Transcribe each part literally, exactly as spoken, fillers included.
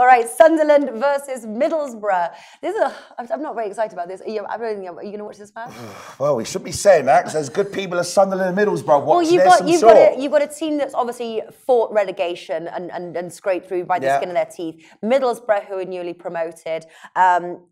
All right, Sunderland versus Middlesbrough. This is a, I'm not very excited about this. Are you, are you going to watch this match? Well, we should be saying that because there's good people at Sunderland and Middlesbrough watching. Well, you've got, you've, got a, you've got a team that's obviously fought relegation and, and, and scraped through by the yeah. skin of their teeth. Middlesbrough, who are newly promoted. Um,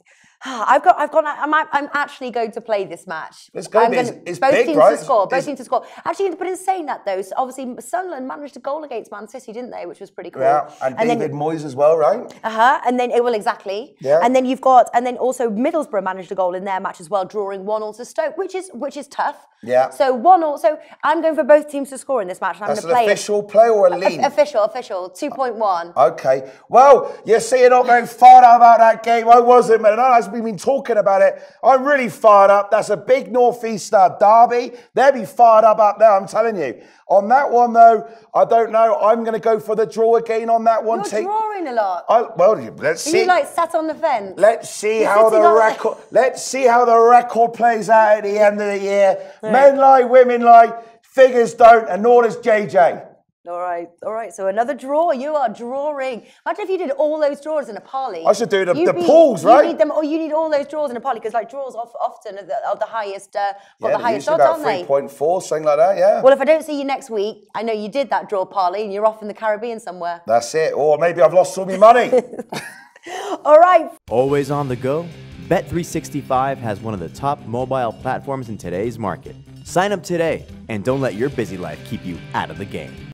I've got, I've got, I'm, I'm actually going to play this match. It's going to be, it's both big, teams right? to score, both it's, teams to score. Actually, but in saying that though, so obviously Sunderland managed a goal against Man City, didn't they? Which was pretty cool. Yeah, and, and David then, Moyes as well, right? Uh huh. And then, well, exactly. Yeah. And then you've got, and then also Middlesbrough managed a goal in their match as well, drawing one all to Stoke, which is, which is tough. Yeah. So one all. So I'm going for both teams to score in this match. And I'm That's going to play an official it. play or a lean? Official, official. Two point one. Okay. Well, you see, you're not going far out about that game. I wasn't, man. I was We've been talking about it. I'm really fired up. That's a big northeaster derby. They'll be fired up up there, I'm telling you. On that one, though, I don't know. I'm going to go for the draw again on that one. You're drawing a lot. I, well, let's Are see. You like sat on the fence? Let's see You're how the record. Like... Let's see how the record plays out at the end of the year. Right. Men lie, women lie. Figures don't, and nor does J J. All right, all right. So another draw. You are drawing. Imagine if you did all those draws in a parlay. I should do the, the need, pools, right? You need them, or you need all those draws in a parlay because, like, draws off, often are the, are the highest, uh, yeah, the highest odds, aren't they? three point four, something like that. Yeah. Well, if I don't see you next week, I know you did that draw parlay, and you're off in the Caribbean somewhere. That's it. Or maybe I've lost all my money. All right. Always on the go. Bet three sixty-five has one of the top mobile platforms in today's market. Sign up today and don't let your busy life keep you out of the game.